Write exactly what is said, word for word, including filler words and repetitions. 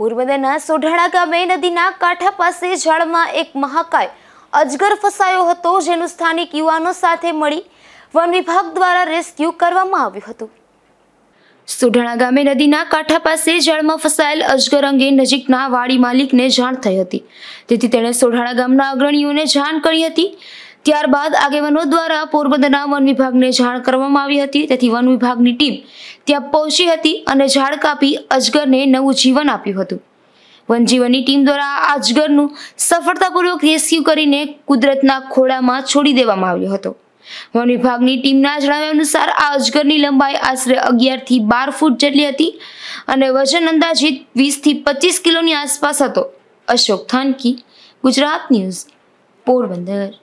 પોરબંદરના સોઢાણા ગામે નદીના કાંઠા પાસે ઝાડમાં એક મહાકાય અજગર ફસાયો હતો, જેનું સ્થાનિક યુવાનો સાથે મળી વન વિભાગ દ્વારા રેસ્ક્યુ કરવામાં આવ્યું હતું। સોઢાણા ગામે નદીના કાંઠા પાસે ઝાડમાં ફસાયેલ અજગર અંગે નજીકના વાડી માલિકને જાણ થઈ હતી, તેથી તેણે સોઢાણા ગામના અગ્રણીઓને જાણ કરી હતી। ત્યારબાદ આગેવાનો દ્વારા પોરબંદરના વન વિભાગને જાણ કરવામાં આવી હતી, તેથી વન વિભાગની ટીમ ત્યાં પહોંચી હતી અને ઝાડ કાપી અજગરને નવું જીવન આપ્યું હતું। વનજીવનની ટીમ દ્વારા આ અજગરનું સફળતાપૂર્વક રેસ્ક્યુ કરીને કુદરતના ખોળામાં છોડી દેવામાં આવ્યો હતો। વન વિભાગની ટીમના જણાવ્યા અનુસાર આ અજગરની લંબાઈ આશરે અગિયાર થી બાર ફૂટ જેટલી હતી અને વજન અંદાજિત વીસ થી પચીસ કિલોની આસપાસ હતો। અશોક થાનકી, ગુજરાત ન્યૂઝ, પોરબંદર।